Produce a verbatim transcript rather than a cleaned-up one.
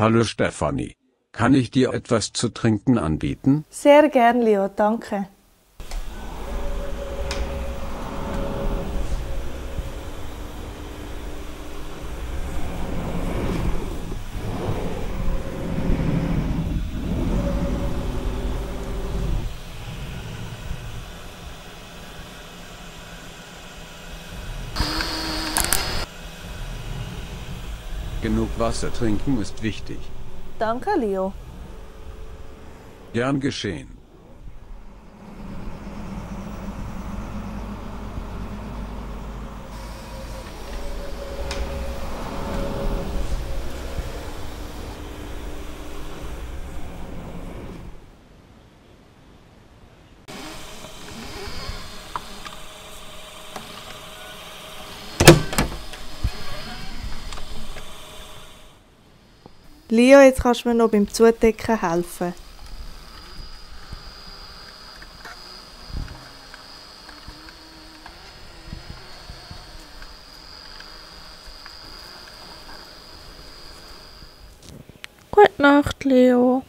Hallo Stefanie, kann ich dir etwas zu trinken anbieten? Sehr gern, Lio, danke. Genug Wasser trinken ist wichtig. Danke, Lio. Gern geschehen. Lio, jetzt kannst du mir noch beim Zudecken helfen. Gute Nacht, Lio.